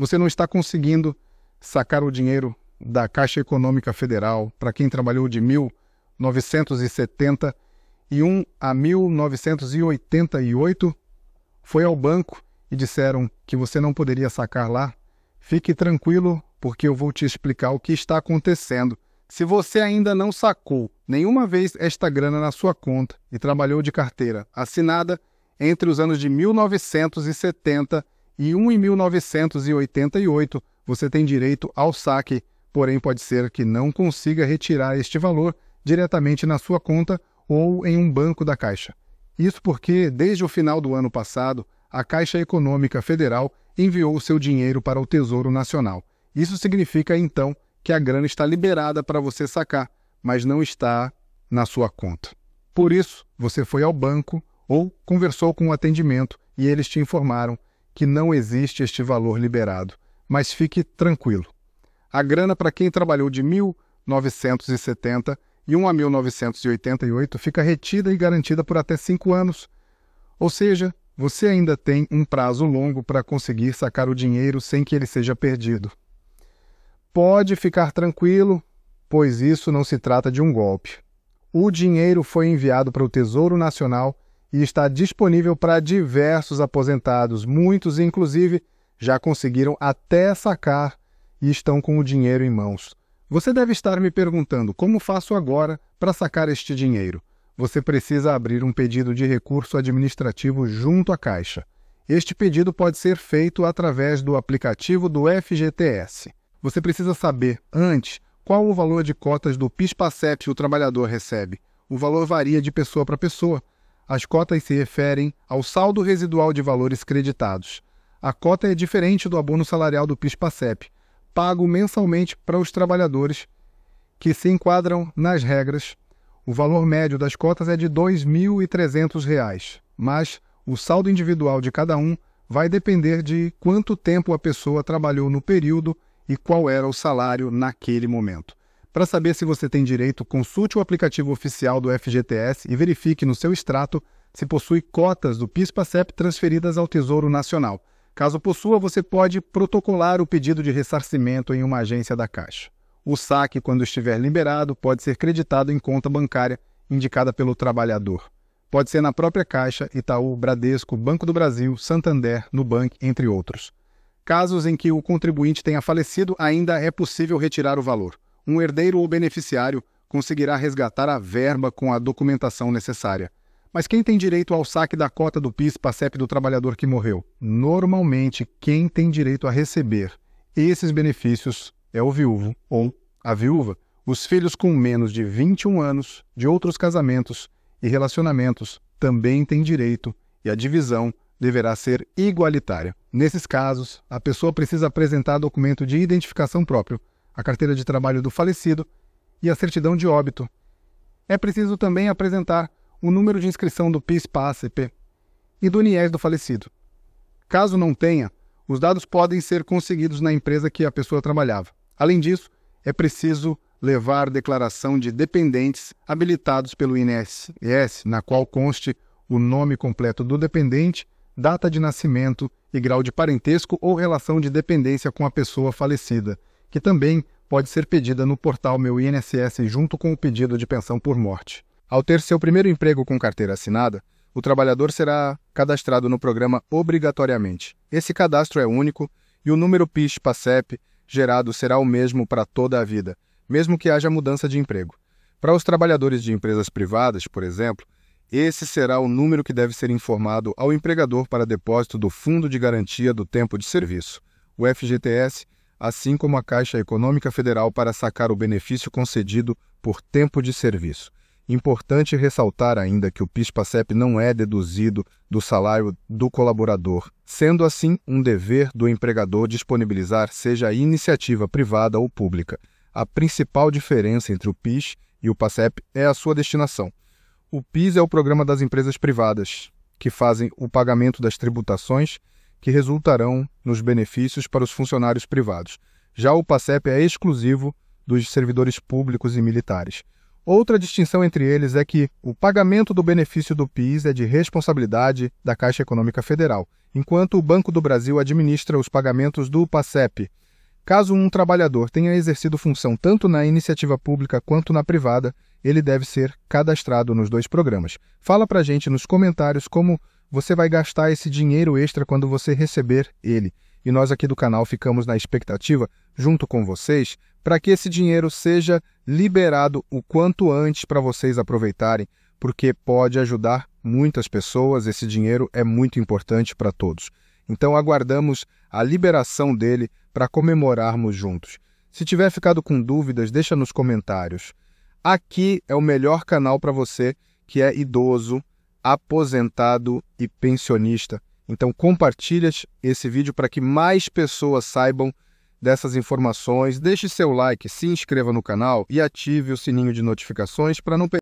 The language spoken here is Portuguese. você não está conseguindo sacar o dinheiro da Caixa Econômica Federal para quem trabalhou de 1971 a 1988, foi ao banco e disseram que você não poderia sacar lá, fique tranquilo porque eu vou te explicar o que está acontecendo. Se você ainda não sacou nenhuma vez esta grana na sua conta e trabalhou de carteira assinada entre os anos de 1971 e 1988, você tem direito ao saque, porém pode ser que não consiga retirar este valor diretamente na sua conta ou em um banco da Caixa. Isso porque, desde o final do ano passado, a Caixa Econômica Federal enviou o seu dinheiro para o Tesouro Nacional. Isso significa, então, que a grana está liberada para você sacar, mas não está na sua conta. Por isso, você foi ao banco ou conversou com o atendimento e eles te informaram que não existe este valor liberado. Mas fique tranquilo. A grana para quem trabalhou de 1971 a 1988 fica retida e garantida por até 5 anos. Ou seja, você ainda tem um prazo longo para conseguir sacar o dinheiro sem que ele seja perdido. Pode ficar tranquilo, pois isso não se trata de um golpe. O dinheiro foi enviado para o Tesouro Nacional e está disponível para diversos aposentados, muitos inclusive já conseguiram até sacar e estão com o dinheiro em mãos. Você deve estar me perguntando, como faço agora para sacar este dinheiro? Você precisa abrir um pedido de recurso administrativo junto à Caixa. Este pedido pode ser feito através do aplicativo do FGTS. Você precisa saber, antes, qual o valor de cotas do PIS/PASEP que o trabalhador recebe. O valor varia de pessoa para pessoa. As cotas se referem ao saldo residual de valores creditados. A cota é diferente do abono salarial do PIS/PASEP, pago mensalmente para os trabalhadores que se enquadram nas regras. O valor médio das cotas é de R$ 2.300, mas o saldo individual de cada um vai depender de quanto tempo a pessoa trabalhou no período e qual era o salário naquele momento. Para saber se você tem direito, consulte o aplicativo oficial do FGTS e verifique no seu extrato se possui cotas do PIS/PASEP transferidas ao Tesouro Nacional. Caso possua, você pode protocolar o pedido de ressarcimento em uma agência da Caixa. O saque, quando estiver liberado, pode ser creditado em conta bancária indicada pelo trabalhador. Pode ser na própria Caixa, Itaú, Bradesco, Banco do Brasil, Santander, Nubank, entre outros. Casos em que o contribuinte tenha falecido, ainda é possível retirar o valor. Um herdeiro ou beneficiário conseguirá resgatar a verba com a documentação necessária. Mas quem tem direito ao saque da cota do PIS/PASEP do trabalhador que morreu? Normalmente, quem tem direito a receber esses benefícios é o viúvo ou a viúva, os filhos com menos de 21 anos de outros casamentos e relacionamentos também têm direito e a divisão deverá ser igualitária. Nesses casos, a pessoa precisa apresentar documento de identificação próprio, a carteira de trabalho do falecido e a certidão de óbito. É preciso também apresentar o número de inscrição do PIS/PASEP e do NIS do falecido. Caso não tenha, os dados podem ser conseguidos na empresa que a pessoa trabalhava. Além disso, é preciso levar declaração de dependentes habilitados pelo INSS, na qual conste o nome completo do dependente, data de nascimento e grau de parentesco ou relação de dependência com a pessoa falecida, que também pode ser pedida no portal Meu INSS junto com o pedido de pensão por morte. Ao ter seu primeiro emprego com carteira assinada, o trabalhador será cadastrado no programa obrigatoriamente. Esse cadastro é único e o número PIS/PASEP gerado será o mesmo para toda a vida, mesmo que haja mudança de emprego. Para os trabalhadores de empresas privadas, por exemplo, esse será o número que deve ser informado ao empregador para depósito do Fundo de Garantia do Tempo de Serviço, o FGTS, assim como a Caixa Econômica Federal para sacar o benefício concedido por tempo de serviço. Importante ressaltar ainda que o PIS/PASEP não é deduzido do salário do colaborador, sendo assim um dever do empregador disponibilizar seja a iniciativa privada ou pública. A principal diferença entre o PIS e o PASEP é a sua destinação. O PIS é o programa das empresas privadas, que fazem o pagamento das tributações que resultarão nos benefícios para os funcionários privados. Já o PASEP é exclusivo dos servidores públicos e militares. Outra distinção entre eles é que o pagamento do benefício do PIS é de responsabilidade da Caixa Econômica Federal, enquanto o Banco do Brasil administra os pagamentos do PASEP. Caso um trabalhador tenha exercido função tanto na iniciativa pública quanto na privada, ele deve ser cadastrado nos dois programas. Fala pra gente nos comentários como você vai gastar esse dinheiro extra quando você receber ele. E nós aqui do canal ficamos na expectativa, junto com vocês, para que esse dinheiro seja liberado o quanto antes para vocês aproveitarem, porque pode ajudar muitas pessoas, esse dinheiro é muito importante para todos. Então aguardamos a liberação dele para comemorarmos juntos. Se tiver ficado com dúvidas, deixa nos comentários. Aqui é o melhor canal para você que é idoso, aposentado e pensionista. Então compartilha esse vídeo para que mais pessoas saibam dessas informações. Deixe seu like, se inscreva no canal e ative o sininho de notificações para não perder